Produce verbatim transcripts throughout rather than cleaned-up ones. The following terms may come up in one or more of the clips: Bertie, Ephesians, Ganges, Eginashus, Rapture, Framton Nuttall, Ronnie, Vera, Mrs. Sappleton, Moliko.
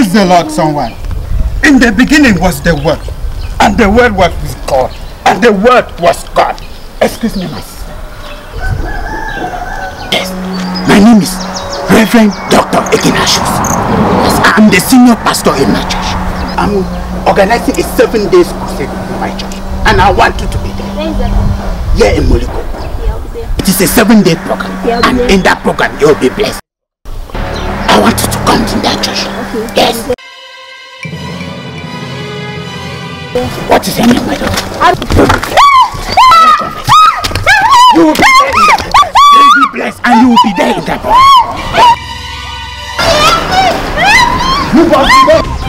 Praise the Lord, someone. In the beginning was the Word, and the Word was with God, and the Word was God. Excuse me, my sister. Yes, my name is Reverend Doctor Eginashus. Yes, I am the senior pastor in my church. I am organizing a seven days crusade in my church, and I want you to be there. Where is that? Here in Moliko. It is a seven day program, and in that program you will be blessed. I want you to come to that church. Okay. Yes. What is happening, my daughter? You will be there in that box. You will be blessed and you will be there in that box. You will be there.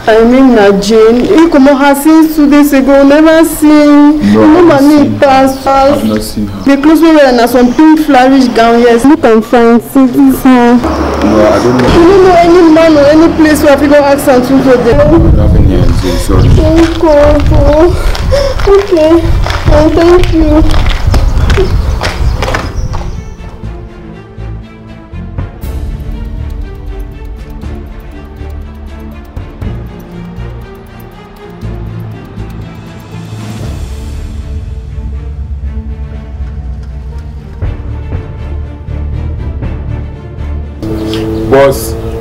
I mean, Jane, you come on, have seen two days ago, never seen. No, no money pass. I've not seen her. The clothes were wearing some pink flourish gown, yes. Look and find, see this one. No, I don't know. You don't know any man or any place where people ask her to go there. Nothing here, Jane, sorry. Thank God. Okay, well, thank you.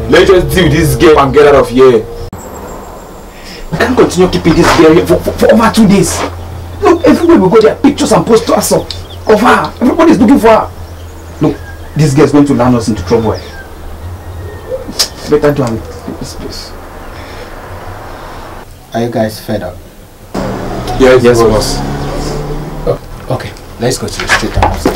Let's just deal with this girl and get out of here. We can't continue keeping this girl here for, for, for over two days. Look, everywhere we go, there are pictures and posters of, of her. Everybody's looking for her. Look, this girl is going to land us into trouble. It's better to have this place. Are you guys fed up? Yes, yes, boss. Oh, okay, let's go to the state house.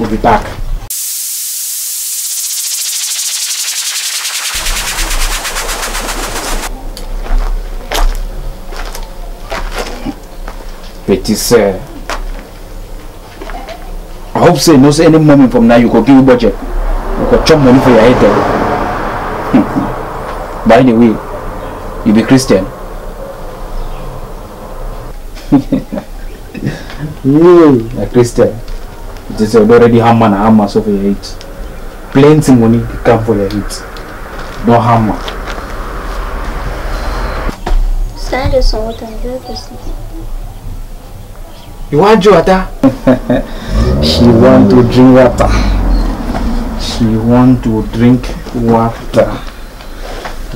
We'll be back. Petit sir. I hope so. No, any moment from now you could give a budget. You could chop money for your head there. By the way, you be Christian. You, a Christian. It is already hammer and hammer, so for your hits. Plenty money to come for your hits. No hammer. Stand us on what I enjoy person. You want Jota? She want to drink water. She want to drink water.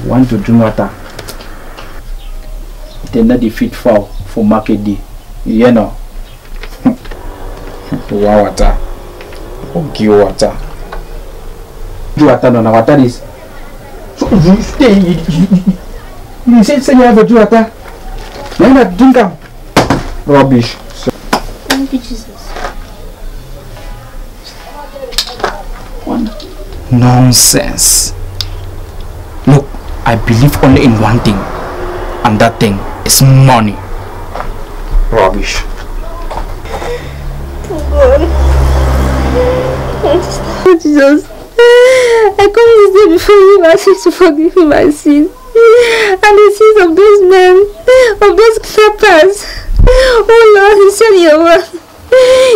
Want to drink water. Then that the fit for for market day. You know. Wow, water. Okay, water. Do water no na water is. So you stay. You said say you have a do water. You not drink am. Rubbish. Thank you, Jesus. One nonsense. Look, I believe only in one thing, and that thing is money. Rubbish. Oh Jesus, I come this day before you asking to forgive me my sins and the sins of those men, of those clappers. Oh Lord, you said your word.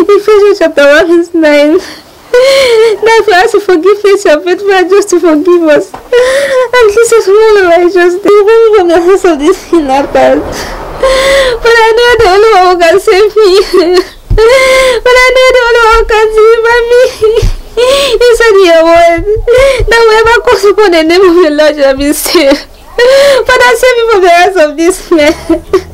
Ephesians chapter one verse nine. Now if you ask to forgive us, you are faithful and just to forgive us. And this is all righteousness. Deliver me from the hands of these kidnappers. But I know the only one who can save me. But I know the only one can deliver me. He said your word. Now whoever calls upon the name of the Lord shall be saved. But I save me from the hands of this man.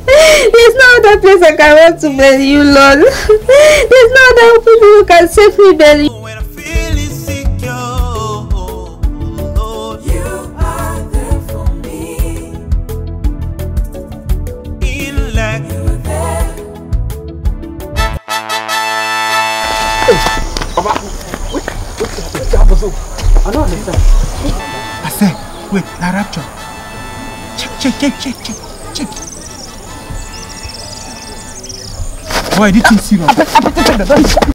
There is no other place I can run to but you, Lord. There is no other people who can save me but you. I don't understand. I said, wait, now Rapture. Check, check, check, check, check, check. Why did you see that?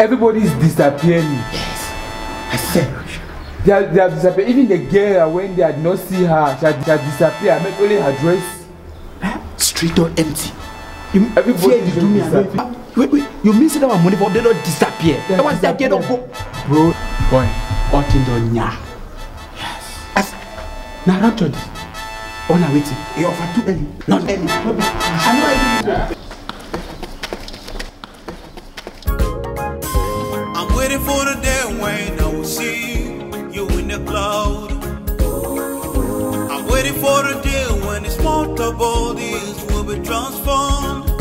Everybody's disappearing. Yes. I said. They are, they are disappearing. Even the girl, when they had not seen her, she had, she had disappeared. I meant only her dress. Huh? Street or empty. You, everybody yeah, you do me uh, Wait, wait. You mean that our money for they don't disappear? They that one's that girl don't go. Bro, boy. Otindonya. Yes. I said. Now, Rapture this. All I'm waiting. You offer too early. Not early. I know I for the day when I will see you in the cloud. I'm waiting for the day when the small bodies will be transformed.